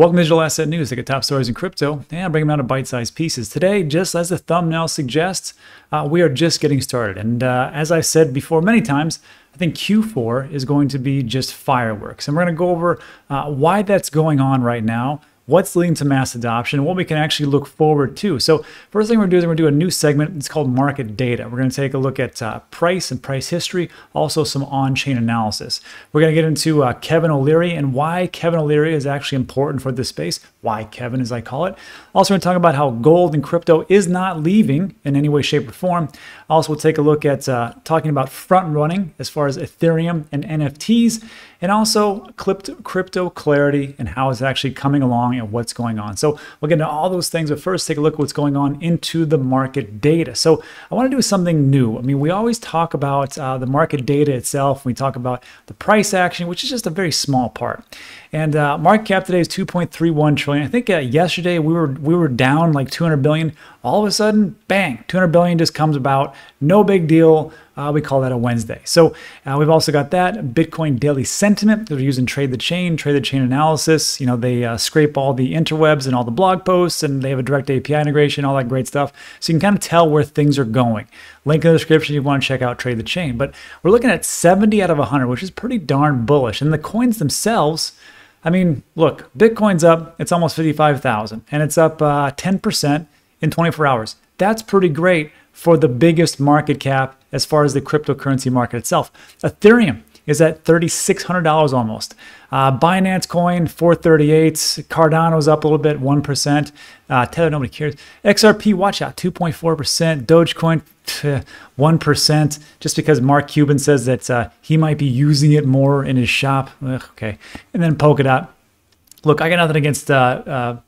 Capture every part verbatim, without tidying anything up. Welcome to Digital Asset News. Take the top stories in crypto and bring them out in bite-sized pieces. Today, just as the thumbnail suggests, uh, we are just getting started. And uh, as I've said before many times, I think Q four is going to be just fireworks. And we're going to go over uh, why that's going on right now, what's leading to mass adoption, what we can actually look forward to. So first thing we're going to do is we're going to do a new segment. It's called Market Data. We're going to take a look at uh, price and price history, also some on-chain analysis. We're going to get into uh, Kevin O'Leary and why Kevin O'Leary is actually important for this space, why Kevin as I call it. Also, we're going to talk about how gold and crypto is not leaving in any way, shape, or form. Also, we'll take a look at uh, talking about front-running as far as Ethereum and N F Ts, and also crypto clarity and how it's actually coming along and what's going on. So we'll get into all those things, but first take a look at what's going on into the market data. So I want to do something new. I mean, we always talk about uh, the market data itself. We talk about the price action, which is just a very small part. And uh, market cap today is two point three one trillion. I think uh, yesterday we were we were down like two hundred billion. All of a sudden, bang, two hundred billion just comes about. No big deal. Uh, we call that a Wednesday. So uh, we've also got that Bitcoin daily sentiment. They're using Trade the Chain, Trade the Chain analysis. You know, they uh, scrape all the interwebs and all the blog posts, and they have a direct A P I integration, all that great stuff. So you can kind of tell where things are going. Link in the description if you want to check out Trade the Chain. But we're looking at seventy out of one hundred, which is pretty darn bullish. And the coins themselves, I mean, look, Bitcoin's up. It's almost fifty-five thousand, and it's up uh, ten percent in twenty-four hours. That's pretty great for the biggest market cap as far as the cryptocurrency market itself. Ethereum is at thirty-six hundred dollars almost. Uh, Binance coin, four thirty-eight. Cardano's up a little bit, one percent. Uh, Tether, nobody cares. X R P, watch out, two point four percent. Dogecoin, one percent, just because Mark Cuban says that uh, he might be using it more in his shop. Ugh, okay. And then Polkadot. Look, I got nothing against uh, uh,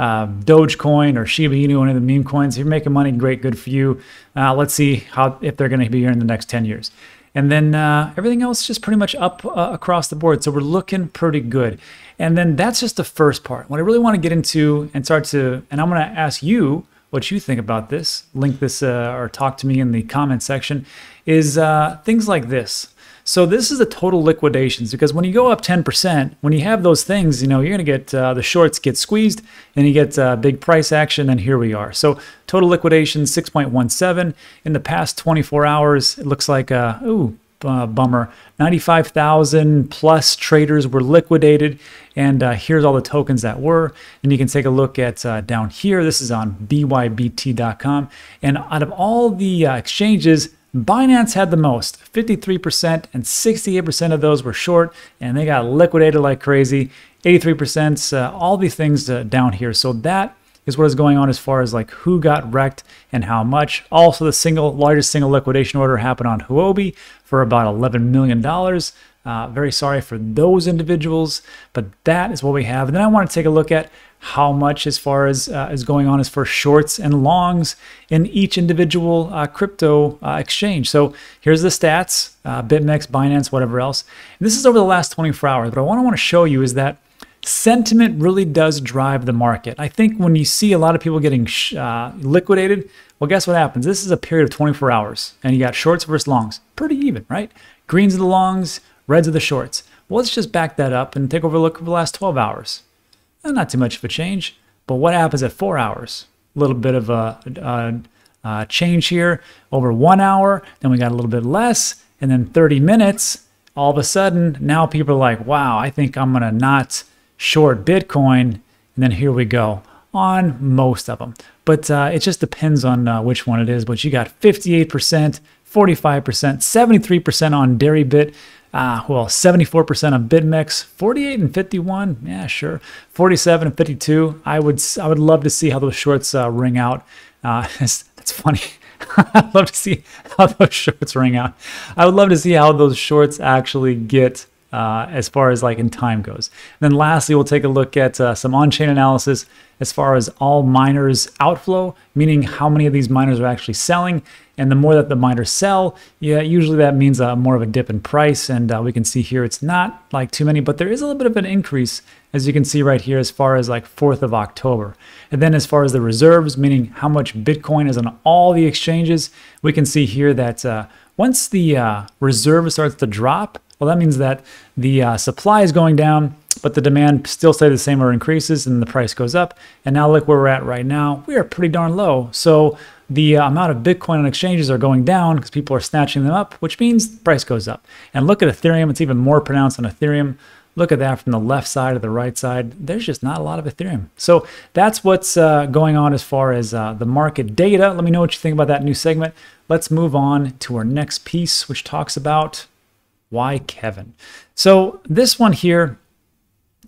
uh, Dogecoin or Shiba Inu, one of the meme coins. If you're making money, great, good for you. Uh, let's see how if they're going to be here in the next ten years. And then uh, everything else just pretty much up uh, across the board. So we're looking pretty good. And then that's just the first part. What I really want to get into and start to, and I'm going to ask you what you think about this, link this uh, or talk to me in the comment section, is uh, things like this. So this is the total liquidations, because when you go up ten percent, when you have those things, you know, you're going to get uh, the shorts get squeezed and you get uh, big price action. And here we are. So total liquidation six point one seven in the past twenty-four hours. It looks like a, ooh, uh, bummer. ninety-five thousand plus traders were liquidated. And uh, here's all the tokens that were. And you can take a look at uh, down here. This is on B Y B T dot com. And out of all the uh, exchanges, Binance had the most, fifty-three percent, and sixty-eight percent of those were short, and they got liquidated like crazy. eighty-three percent, uh, all these things uh, down here. So that is what is going on as far as like who got wrecked and how much. Also, the single largest single liquidation order happened on Huobi for about eleven million dollars. Uh, very sorry for those individuals, but that is what we have. And then I want to take a look at how much as far as uh, is going on as for shorts and longs in each individual uh, crypto uh, exchange. So here's the stats, uh, BitMEX, Binance, whatever else. And this is over the last twenty-four hours. But what I want to show you is that sentiment really does drive the market. I think when you see a lot of people getting sh uh, liquidated, well, guess what happens? This is a period of twenty-four hours, and you got shorts versus longs. Pretty even, right? Greens are the longs, reds are the shorts. Well, let's just back that up and take over a look over the last twelve hours. Not too much of a change, but what happens at four hours? A little bit of a, a, a change here over one hour. Then we got a little bit less, and then thirty minutes. All of a sudden, now people are like, "Wow, I think I'm gonna not short Bitcoin." And then here we go on most of them. But uh, it just depends on uh, which one it is. But you got fifty-eight percent, forty-five percent, seventy-three percent on DerivaBit. Ah, well, seventy-four percent on BitMEX, forty-eight and fifty-one, yeah, sure. forty-seven and fifty-two, I would I would love to see how those shorts uh, ring out. Uh, it's, it's funny. I'd love to see how those shorts ring out. I would love to see how those shorts actually get uh, as far as like in time goes. And then lastly, we'll take a look at uh, some on-chain analysis as far as all miners outflow, meaning how many of these miners are actually selling. And the more that the miners sell, yeah, usually that means uh, more of a dip in price. And uh, we can see here, it's not like too many, but there is a little bit of an increase, as you can see right here, as far as like fourth of October. And then as far as the reserves, meaning how much Bitcoin is on all the exchanges, we can see here that uh, once the uh, reserve starts to drop, Well, that means that the uh, supply is going down, but the demand still stays the same or increases, and the price goes up. And now look where we're at right now. We are pretty darn low. So the uh, amount of Bitcoin on exchanges are going down because people are snatching them up, which means the price goes up. And look at Ethereum. It's even more pronounced on Ethereum. Look at that from the left side to the right side. There's just not a lot of Ethereum. So that's what's uh, going on as far as uh, the market data. Let me know what you think about that new segment. Let's move on to our next piece, which talks about why Kevin. So this one here,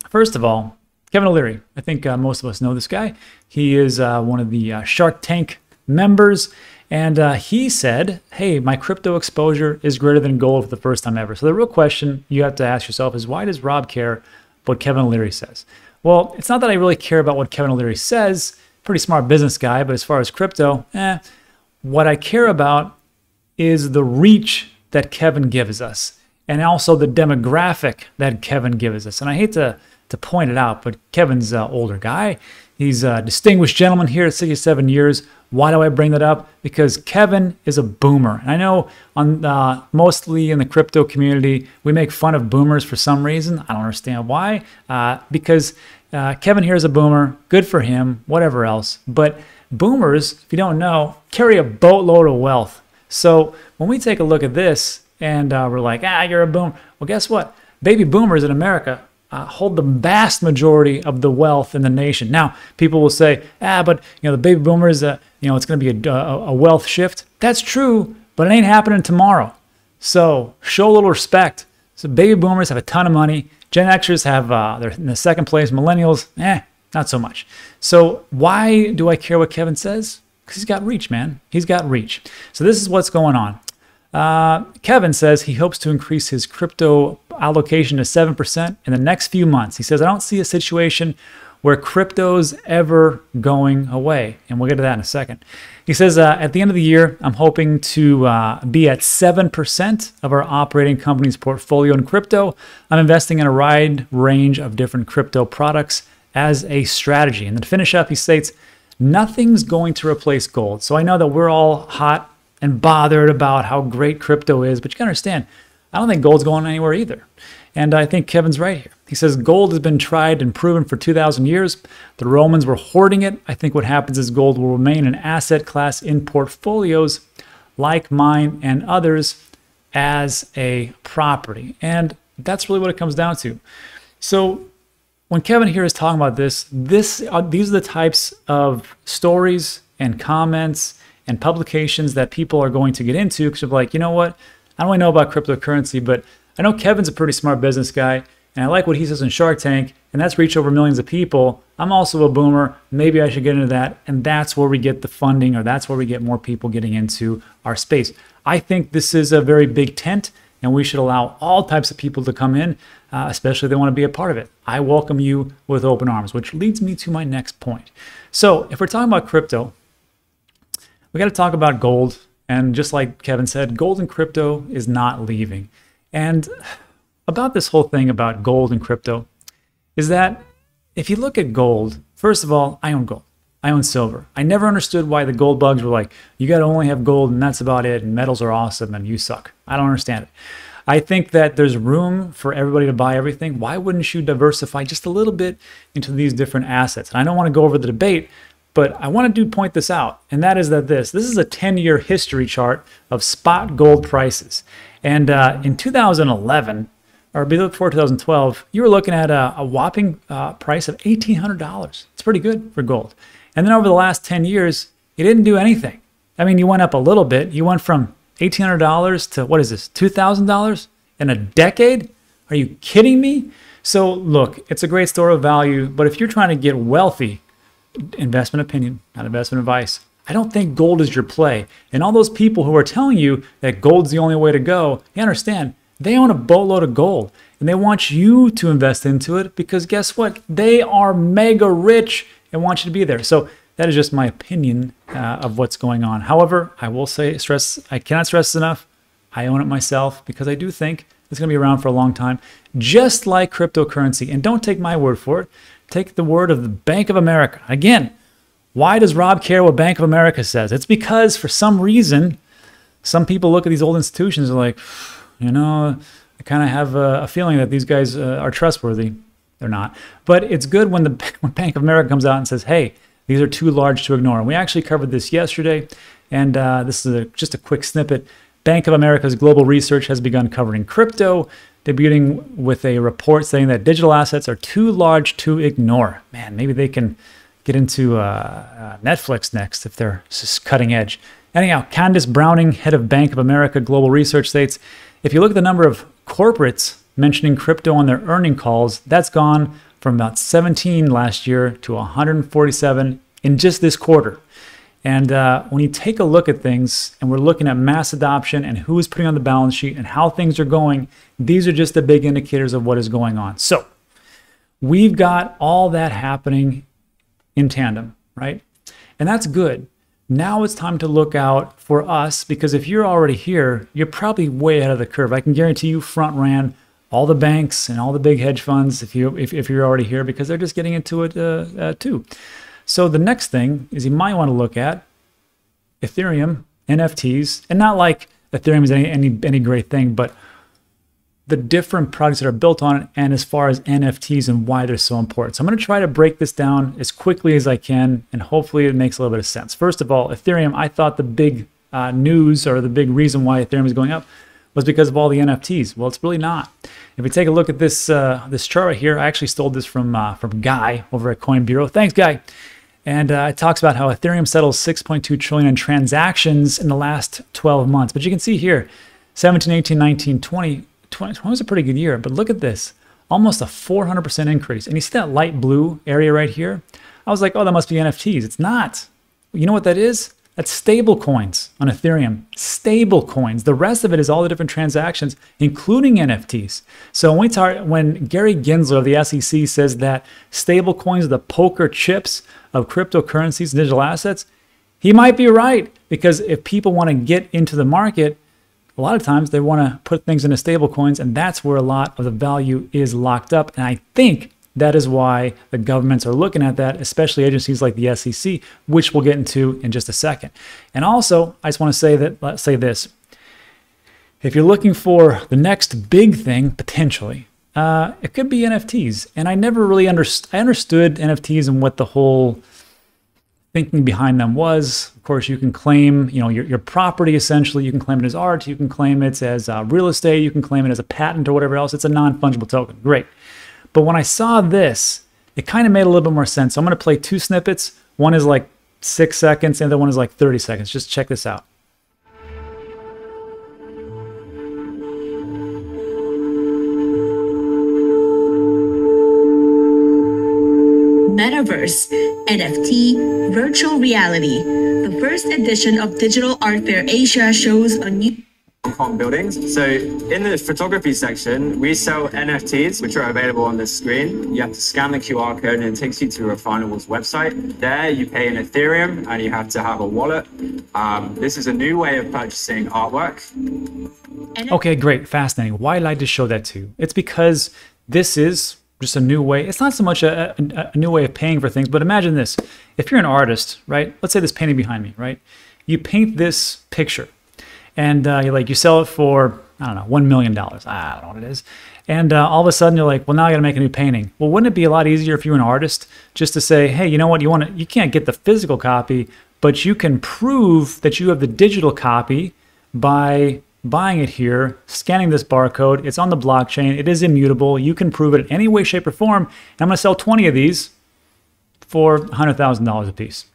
first of all, Kevin O'Leary. I think uh, most of us know this guy. He is uh, one of the uh, Shark Tank members. And uh, he said, hey, my crypto exposure is greater than gold for the first time ever. So the real question you have to ask yourself is, why does Rob care what Kevin O'Leary says? Well, it's not that I really care about what Kevin O'Leary says. Pretty smart business guy, but as far as crypto, eh. What I care about is the reach that Kevin gives us, and also the demographic that Kevin gives us. And I hate to, to point it out, but Kevin's an older guy. He's a distinguished gentleman here at sixty-seven years. Why do I bring that up? Because Kevin is a boomer. And I know on uh, mostly in the crypto community, we make fun of boomers for some reason. I don't understand why. Uh, because uh, Kevin here is a boomer. Good for him. Whatever else. But boomers, if you don't know, carry a boatload of wealth. So when we take a look at this and uh, we're like, ah, you're a boomer. Well, guess what? Baby boomers in America Uh, hold the vast majority of the wealth in the nation. Now, people will say, ah, but you know, the baby boomers, uh, you know, it's going to be a, a, a wealth shift. That's true, but it ain't happening tomorrow. So show a little respect. So baby boomers have a ton of money. Gen Xers have, uh, they're in the second place. Millennials, eh, not so much. So why do I care what Kevin says? Because he's got reach, man. He's got reach. So this is what's going on. Uh, Kevin says he hopes to increase his crypto allocation to seven percent in the next few months. He says, I don't see a situation where crypto's ever going away. And we'll get to that in a second. He says, uh, at the end of the year, I'm hoping to uh, be at seven percent of our operating company's portfolio in crypto. I'm investing in a wide range of different crypto products as a strategy. And then to finish up, he states, nothing's going to replace gold. So I know that we're all hot and bothered about how great crypto is, but you can understand, I don't think gold's going anywhere either. And I think Kevin's right here. He says, gold has been tried and proven for two thousand years. The Romans were hoarding it. I think what happens is gold will remain an asset class in portfolios like mine and others as a property. And that's really what it comes down to. So when Kevin here is talking about this, this uh, these are the types of stories and comments and publications that people are going to get into, because they're like, you know what? I don't really know about cryptocurrency, but I know Kevin's a pretty smart business guy, and I like what he says in Shark Tank, and that's reach over millions of people. I'm also a boomer. Maybe I should get into that, and that's where we get the funding, or that's where we get more people getting into our space. I think this is a very big tent, and we should allow all types of people to come in, uh, especially if they want to be a part of it. I welcome you with open arms, which leads me to my next point. So if we're talking about crypto, we got to talk about gold. And just like Kevin said, gold and crypto is not leaving. And about this whole thing about gold and crypto is that if you look at gold, first of all, I own gold. I own silver. I never understood why the gold bugs were like, you got to only have gold and that's about it, and metals are awesome and you suck. I don't understand it. I think that there's room for everybody to buy everything. Why wouldn't you diversify just a little bit into these different assets? And I don't want to go over the debate, but I want to do point this out, and that is that this, this is a ten-year history chart of spot gold prices. And uh, in two thousand eleven, or before two thousand twelve, you were looking at a, a whopping uh, price of eighteen hundred dollars. It's pretty good for gold. And then over the last ten years, you didn't do anything. I mean, you went up a little bit. You went from eighteen hundred dollars to, what is this, two thousand dollars in a decade? Are you kidding me? So look, it's a great store of value, but if you're trying to get wealthy, investment opinion, not investment advice, I don't think gold is your play. And all those people who are telling you that gold's the only way to go, you understand, they own a boatload of gold and they want you to invest into it because guess what? They are mega rich and want you to be there. So that is just my opinion uh, of what's going on. However, I will say, stress, I cannot stress enough, I own it myself because I do think it's going to be around for a long time, just like cryptocurrency. And don't take my word for it. Take the word of the Bank of America. Again, why does Rob care what Bank of America says? It's because for some reason, some people look at these old institutions and are like, you know, I kind of have a, a feeling that these guys uh, are trustworthy. They're not. But it's good when the when Bank of America comes out and says, hey, these are too large to ignore. And we actually covered this yesterday, and uh, this is a, just a quick snippet. Bank of America's global research has begun covering crypto, debuting with a report saying that digital assets are too large to ignore. Man, maybe they can get into uh, uh, Netflix next if they're cutting edge. Anyhow, Candace Browning, head of Bank of America Global Research, states, if you look at the number of corporates mentioning crypto on their earning calls, that's gone from about seventeen last year to one hundred forty-seven in just this quarter. And uh, when you take a look at things, and we're looking at mass adoption and who is putting on the balance sheet and how things are going, these are just the big indicators of what is going on. So we've got all that happening in tandem, right? And that's good. Now it's time to look out for us, because if you're already here, you're probably way ahead of the curve. I can guarantee you front ran all the banks and all the big hedge funds if, you, if, if you're already here, because they're just getting into it uh, uh, too. So the next thing is you might want to look at Ethereum, N F Ts, and not like Ethereum is any, any, any great thing, but the different products that are built on it, and as far as N F Ts and why they're so important. So I'm going to try to break this down as quickly as I can, and hopefully it makes a little bit of sense. First of all, Ethereum, I thought the big uh, news or the big reason why Ethereum is going up was because of all the N F Ts. Well, it's really not. If we take a look at this uh, this chart right here, I actually stole this from, uh, from Guy over at Coin Bureau. Thanks, Guy. And uh, it talks about how Ethereum settles six point two trillion in transactions in the last twelve months. But you can see here, seventeen, eighteen, nineteen, twenty, twenty twenty was a pretty good year, but look at this, almost a four hundred percent increase. And you see that light blue area right here? I was like, oh, that must be N F Ts. It's not. You know what that is? That's stable coins on Ethereum, stable coins. The rest of it is all the different transactions, including N F Ts. So when, we tar when Gary Gensler of the S E C says that stable coins are the poker chips of cryptocurrencies and digital assets, he might be right, because if people want to get into the market, a lot of times they want to put things into stable coins, and that's where a lot of the value is locked up. And I think that is why the governments are looking at that, especially agencies like the S E C, which we'll get into in just a second. And also, I just want to say that, let's say this. If you're looking for the next big thing, potentially, uh, it could be N F Ts. And I never really underst- I understood N F Ts and what the whole thinking behind them was. Of course, you can claim, you know, your, your property, essentially. You can claim it as art. You can claim it as uh, real estate. You can claim it as a patent or whatever else. It's a non-fungible token. Great. But when I saw this, it kind of made a little bit more sense. So I'm going to play two snippets. One is like six seconds, and the other one is like thirty seconds. Just check this out. Metaverse, N F T, virtual reality. The first edition of Digital Art Fair Asia shows a new Hong Kong buildings. So in the photography section, we sell N F Ts, which are available on this screen. You have to scan the Q R code and it takes you to Refinables website. There you pay in Ethereum and you have to have a wallet. Um, this is a new way of purchasing artwork. Okay, great. Fascinating. Why did I just show that to you? It's because this is just a new way. It's not so much a, a, a new way of paying for things, but imagine this. If you're an artist, right? Let's say this painting behind me, right? You paint this picture and uh, you're like, you sell it for, I don't know, one million dollars. I don't know what it is. And uh, all of a sudden you're like, well, now I got to make a new painting. Well, wouldn't it be a lot easier if you were an artist just to say, hey, you know what? You want to, you can't get the physical copy, but you can prove that you have the digital copy by buying it here, scanning this barcode. It's on the blockchain. It is immutable. You can prove it in any way, shape, or form. And I'm going to sell twenty of these for one hundred thousand dollars a piece.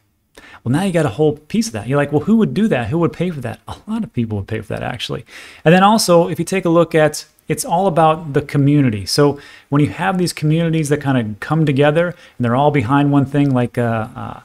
Well, now you got a whole piece of that. You're like, well, who would do that? Who would pay for that? A lot of people would pay for that, actually. And then also, if you take a look at, it's all about the community. So when you have these communities that kind of come together and they're all behind one thing, like uh, uh,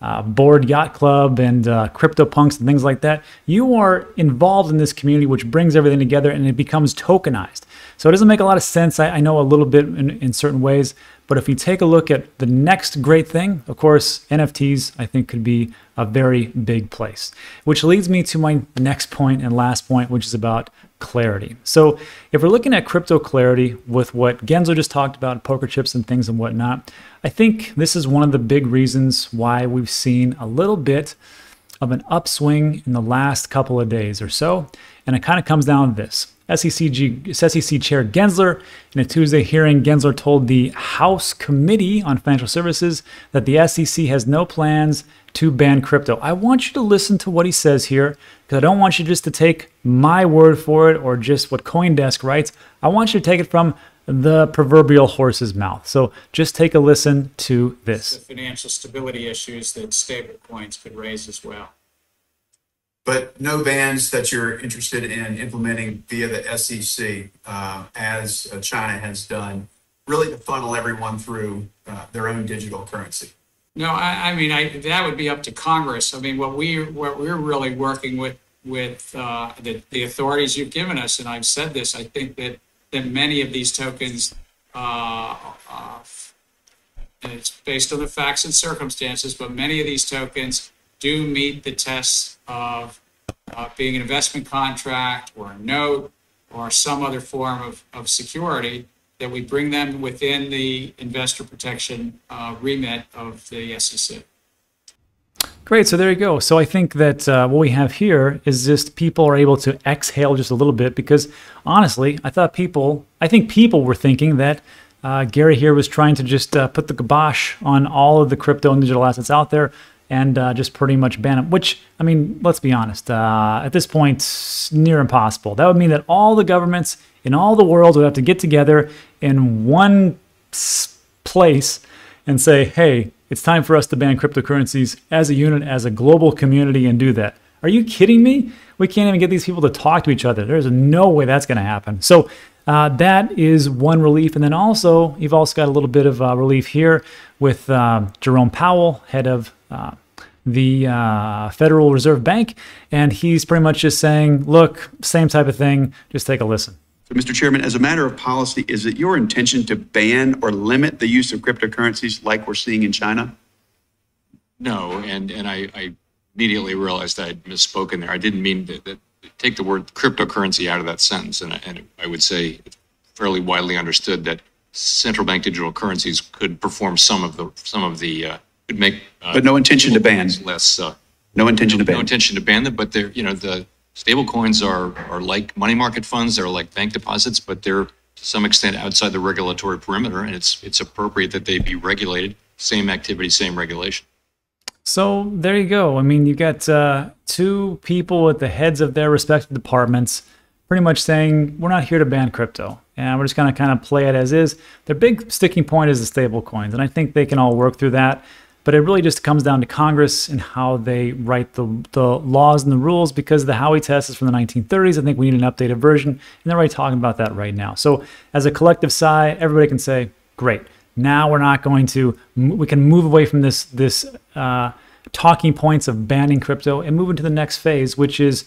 Uh, Board Yacht Club and uh, CryptoPunks and things like that, you are involved in this community, which brings everything together and it becomes tokenized. So it doesn't make a lot of sense, I, I know a little bit in, in certain ways, but if you take a look at the next great thing, of course, N F Ts, I think, could be a very big place. Which leads me to my next point and last point, which is about clarity. So if we're looking at crypto clarity with what Gensler just talked about, poker chips and things and whatnot, I think this is one of the big reasons why we've seen a little bit of an upswing in the last couple of days or so. And it kind of comes down to this. S E C, G, S E C Chair Gensler. In a Tuesday hearing, Gensler told the House Committee on Financial Services that the S E C has no plans to ban crypto. I want you to listen to what he says here, because I don't want you just to take my word for it or just what CoinDesk writes. I want you to take it from the proverbial horse's mouth. So just take a listen to this. The financial stability issues that stablecoins could raise as well. But no bans that you're interested in implementing via the S E C, uh, as China has done, really to funnel everyone through uh, their own digital currency. No, I, I mean, I, that would be up to Congress. I mean, what, we, what we're really working with, with uh, the, the authorities you've given us, and I've said this, I think that, that many of these tokens, uh, uh, and it's based on the facts and circumstances, but many of these tokens do meet the tests of uh, being an investment contract or a note or some other form of, of security, that we bring them within the investor protection uh, remit of the S E C. Great, so there you go. So I think that uh, what we have here is just people are able to exhale just a little bit, because honestly, I thought people, I think people were thinking that uh, Gary here was trying to just uh, put the kibosh on all of the crypto and digital assets out there, and uh, just pretty much ban them, which, I mean, let's be honest, uh, at this point, near impossible. That would mean that all the governments in all the world would have to get together in one place and say, hey, it's time for us to ban cryptocurrencies as a unit, as a global community, and do that. Are you kidding me? We can't even get these people to talk to each other. There's no way that's going to happen. So uh, that is one relief. And then also, you've also got a little bit of uh, relief here with uh, Jerome Powell, head of Uh, the uh, Federal Reserve Bank, and he's pretty much just saying, look, same type of thing, just take a listen. So, Mister Chairman, as a matter of policy, is it your intention to ban or limit the use of cryptocurrencies like we're seeing in China? No, and, and I, I immediately realized I'd misspoken there. I didn't mean to, to take the word cryptocurrency out of that sentence, and I, and I would say it's fairly widely understood that central bank digital currencies could perform some of the, some of the uh, Could make, uh, but no intention to ban. Less, uh, no intention to ban. No intention to ban them, but they're, you know, the stable coins are are like money market funds. They're like bank deposits, but they're to some extent outside the regulatory perimeter, and it's it's appropriate that they be regulated. Same activity, same regulation. So there you go. I mean, you got uh, two people at the heads of their respective departments, pretty much saying we're not here to ban crypto, and we're just going to kind of play it as is. Their big sticking point is the stable coins, and I think they can all work through that. But it really just comes down to Congress and how they write the, the laws and the rules, because the Howey test is from the nineteen thirties. I think we need an updated version, and they're already talking about that right now. So as a collective sigh, everybody can say, great, now we're not going to, we can move away from this, this uh, talking points of banning crypto and move into the next phase, which is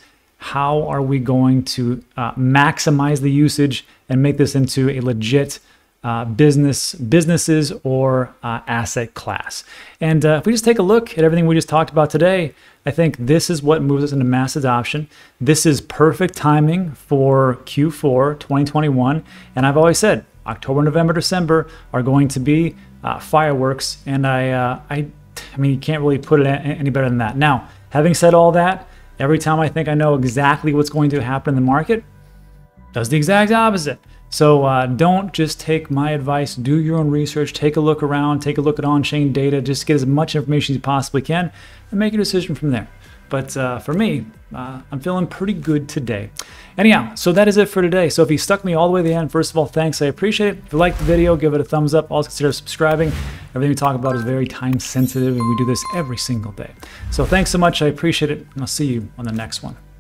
how are we going to uh, maximize the usage and make this into a legit Uh, business, businesses or uh, asset class. And uh, if we just take a look at everything we just talked about today, I think this is what moves us into mass adoption. This is perfect timing for Q four twenty twenty-one. And I've always said October, November, December are going to be uh, fireworks. And I, uh, I, I mean, you can't really put it any better than that. Now, having said all that, every time I think I know exactly what's going to happen in the market, does the exact opposite. So uh, don't just take my advice, do your own research, take a look around, take a look at on-chain data, just get as much information as you possibly can and make your decision from there. But uh, for me, uh, I'm feeling pretty good today. Anyhow, so that is it for today. So if you stuck me all the way to the end, first of all, thanks, I appreciate it. If you liked the video, give it a thumbs up. Also consider subscribing. Everything we talk about is very time sensitive, and we do this every single day. So thanks so much, I appreciate it, and I'll see you on the next one.